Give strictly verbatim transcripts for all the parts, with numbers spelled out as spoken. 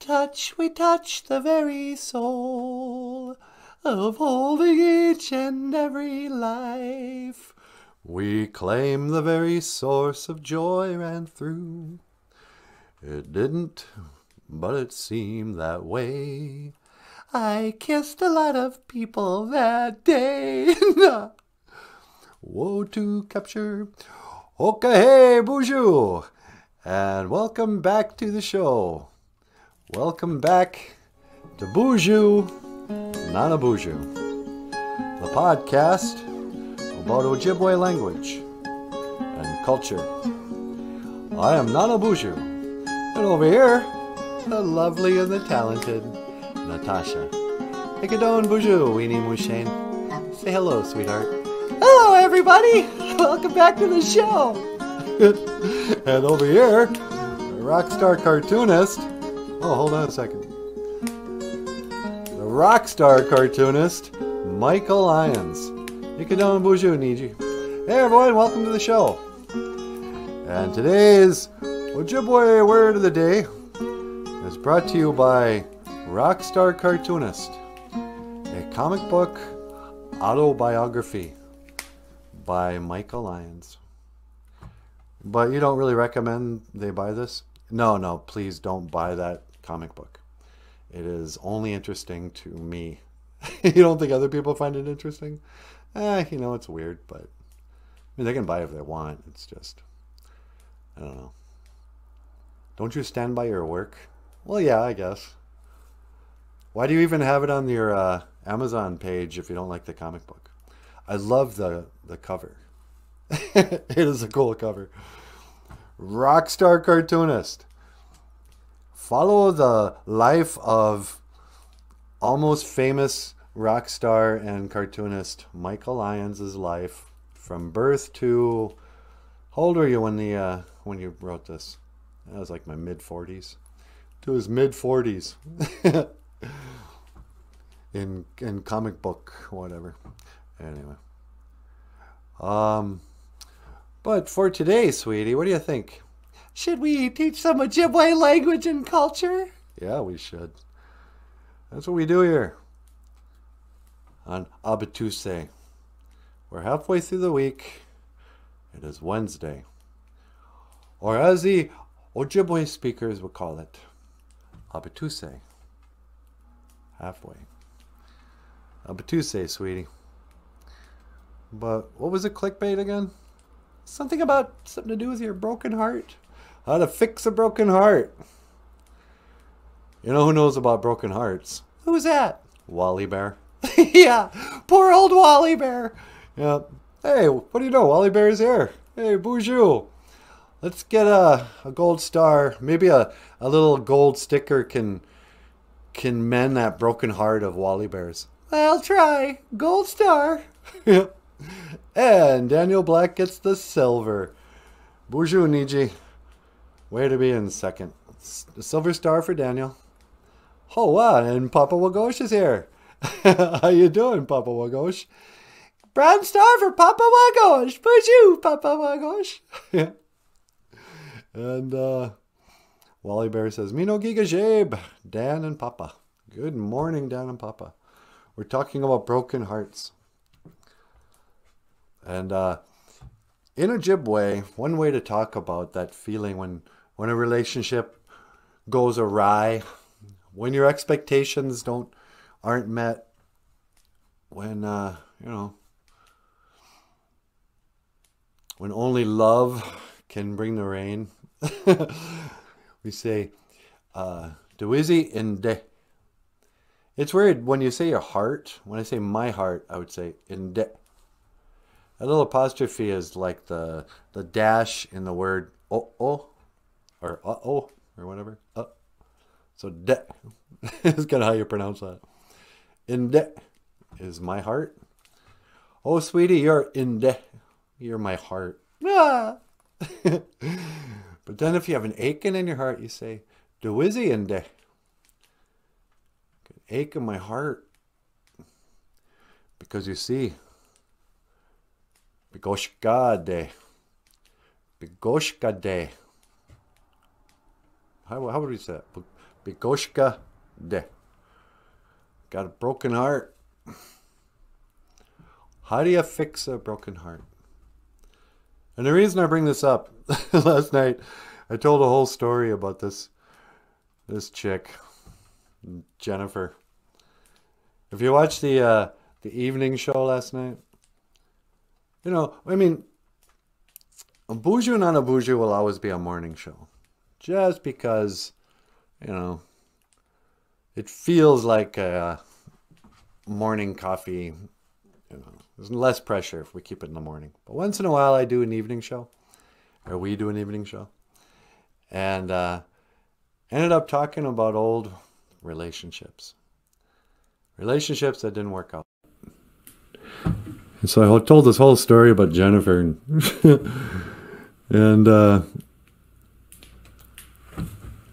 Touch, we touch the very soul of holding each and every life. We claim the very source of joy ran through. It didn't, but it seemed that way. I kissed a lot of people that day. Woe to capture. Okay, hey, BOOZHOO! And welcome back to the show. Welcome back to BOOZHOO NANABOOZHOO, the podcast about Ojibwe language and culture. I am NANABOOZHOO, and over here, the lovely and the talented Natasha. Ikadon BOOZHOO, weenie mushane. Say hello, sweetheart. Hello, everybody! Welcome back to the show! And over here, the rock star cartoonist. Oh, hold on a second. The rock star cartoonist, Michael Lyons. Ikadon BOOZHOO Niji. Hey, everyone, welcome to the show. And today's Ojibwe Word of the Day is brought to you by rock star cartoonist, a comic book autobiography by Michael Lyons. But you don't really recommend they buy this? No, no, please don't buy that comic book. It is only interesting to me. You don't think other people find it interesting? Eh, you know, it's weird, but I mean, they can buy it if they want. It's just, I don't know. Don't you stand by your work? Well, yeah, I guess. Why do you even have it on your uh, Amazon page if you don't like the comic book? I love the, the cover. It is a cool cover. Rockstar cartoonist. Follow the life of almost famous rock star and cartoonist Michael Lyons' life from birth to... How old were you when, the, uh, when you wrote this? That was like my mid forties. To his mid forties. in, in comic book, whatever. Anyway, um, but for today, sweetie, what do you think? Should we teach some Ojibwe language and culture? Yeah, we should. That's what we do here on Aabitoose. We're halfway through the week. It is Wednesday, or as the Ojibwe speakers would call it, Aabitoose. Halfway. Aabitoose, sweetie. But what was the clickbait again? Something about something to do with your broken heart? How to fix a broken heart. You know who knows about broken hearts? Who's that? Wally Bear. Yeah, poor old Wally Bear. Yeah. Hey, what do you know? Wally Bear is here. Hey, BOOZHOO. Let's get a, a gold star. Maybe a, a little gold sticker can, can mend that broken heart of Wally Bear's. I'll try. Gold star. Yeah. And Daniel Black gets the silver. BOOZHOO Niji. Way to be in second. The silver star for Daniel. Oh, wow. And Papa Wagosh is here. How you doing, Papa Wagosh? Brown star for Papa Wagosh. BOOZHOO, Papa Wagosh. Yeah. And uh, Wally Bear says, Mino Giga Jabe, Dan and Papa. Good morning, Dan and Papa. We're talking about broken hearts. And uh, in Ojibwe, one way to talk about that feeling when, when a relationship goes awry, when your expectations don't aren't met, when uh, you know, when only love can bring the rain, we say, uh, dewizi inde. It's weird when you say your heart. When I say my heart, I would say inde. A little apostrophe is like the the dash in the word oh oh or uh oh or whatever. Uh. So de is kind of how you pronounce that. Inde is my heart. Oh sweetie, you're inde. You're my heart. Ah. But then if you have an aching in your heart, you say dewizi inde. An ache in my heart. Because you see. Bigoshka de. Bigoshka de. How, how would we say that? Bigoshka de. Got a broken heart. How do you fix a broken heart? And the reason I bring this up, last night I told a whole story about this this chick, Jennifer. If you watched the uh, the evening show last night, you know, I mean, BOOZHOO NANABOOZHOO will always be a morning show, just because, you know, it feels like a morning coffee. You know, there's less pressure if we keep it in the morning. But once in a while, I do an evening show, or we do an evening show, and uh, ended up talking about old relationships, relationships that didn't work out. And so I told this whole story about Jennifer, and, and uh,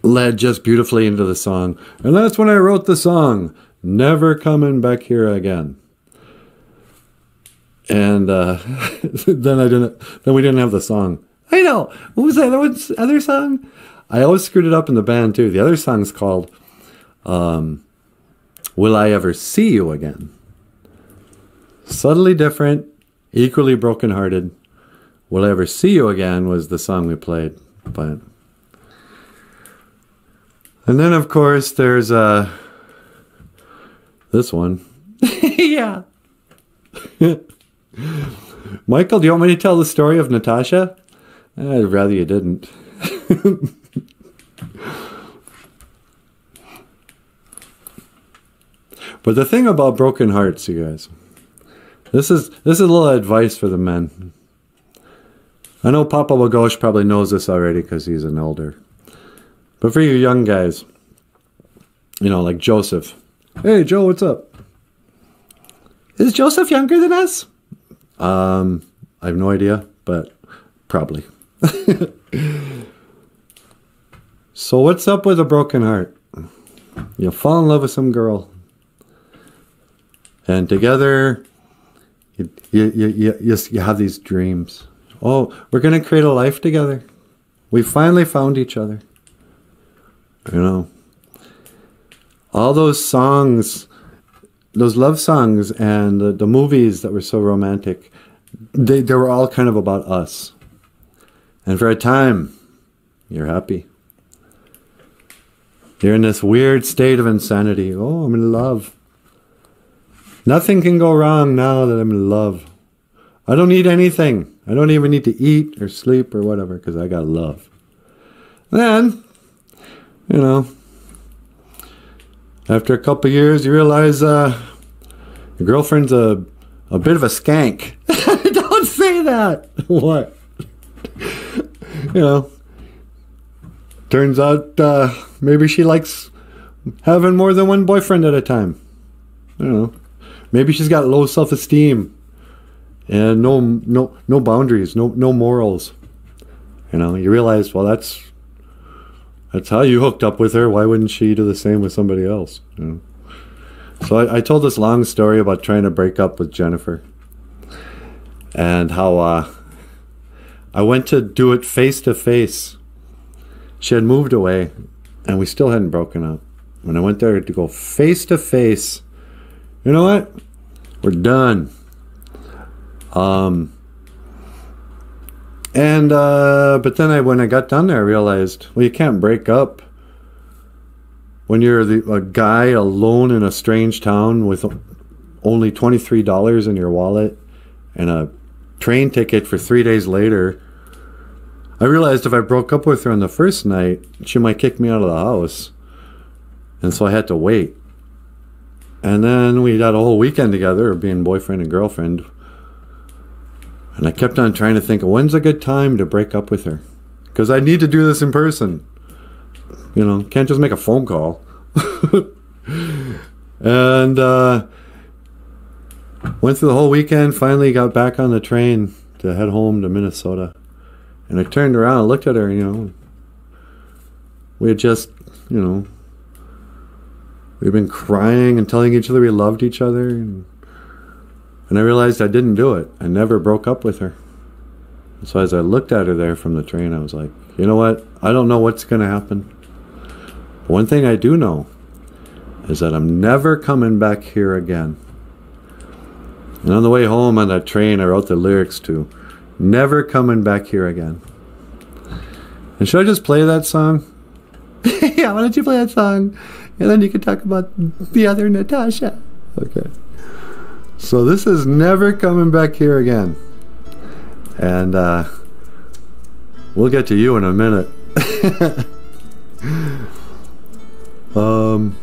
led just beautifully into the song. And that's when I wrote the song, "Never Coming Back Here Again." And uh, then I didn't. Then we didn't have the song. I know. What was that other, other song? I always screwed it up in the band too. The other song's called um, "Will I Ever See You Again." Subtly different, equally brokenhearted. "Will I Ever See You Again" was the song we played, but and then of course there's uh this one. Yeah. Michael, do you want me to tell the story of Natasha? I'd rather you didn't. But the thing about broken hearts, you guys, this is this is a little advice for the men. I know Papa Wagosh probably knows this already because he's an elder. But for you young guys, you know, like Joseph. Hey, Joe, what's up? Is Joseph younger than us? Um, I have no idea, but probably. So what's up with a broken heart? You fall in love with some girl. And together, you, you, you, you, you have these dreams. Oh, we're going to create a life together. We finally found each other. You know, all those songs, those love songs and the, the movies that were so romantic, they, they were all kind of about us. And for a time, you're happy. You're in this weird state of insanity. Oh, I'm in love. Nothing can go wrong now that I'm in love. I don't need anything. I don't even need to eat or sleep or whatever because I got love. Then, you know, after a couple of years, you realize uh, your girlfriend's a, a bit of a skank. Don't say that. What? You know, turns out uh, maybe she likes having more than one boyfriend at a time. You know, maybe she's got low self-esteem and no no no boundaries, no no morals. You know, you realize, well, that's. That's how you hooked up with her. Why wouldn't she do the same with somebody else? You know? So I, I told this long story about trying to break up with Jennifer. And how uh, I went to do it face to face. She had moved away. And we still hadn't broken up. When I went there to go face to face. You know what? We're done. Um... And, uh, but then I, when I got down there, I realized, well, you can't break up when you're the, a guy alone in a strange town with only twenty-three dollars in your wallet and a train ticket for three days later. I realized if I broke up with her on the first night, she might kick me out of the house. And so I had to wait. And then we got a whole weekend together of being boyfriend and girlfriend. And I kept on trying to think, when's a good time to break up with her? Because I need to do this in person. You know, can't just make a phone call. And uh, went through the whole weekend, finally got back on the train to head home to Minnesota. And I turned around and looked at her, you know. We had just, you know, we'd been crying and telling each other we loved each other. And And I realized I didn't do it. I never broke up with her. So as I looked at her there from the train, I was like, you know what? I don't know what's going to happen. One thing I do know is that I'm never coming back here again. And on the way home on that train, I wrote the lyrics to Never Coming Back Here Again. And should I just play that song? Yeah, why don't you play that song? And then you can talk about the other Natasha. Okay. So this is Never Coming Back Here Again. And uh, we'll get to you in a minute. um...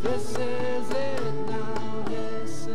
This is it now, this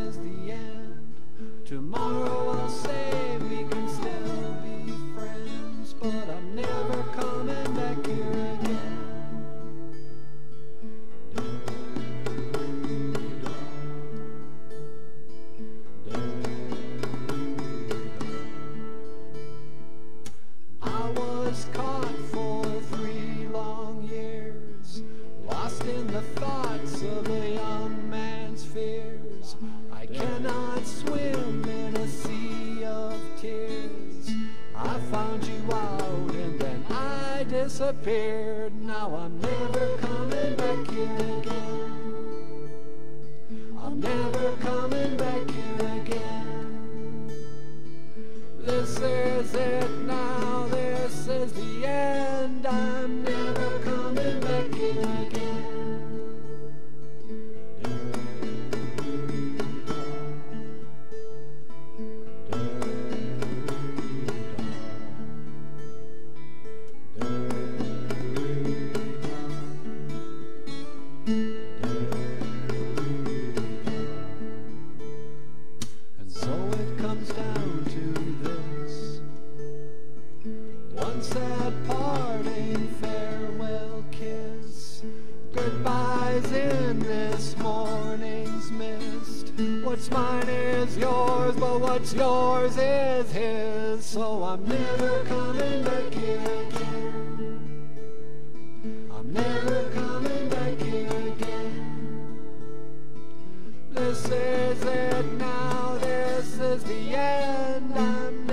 is the end. I'm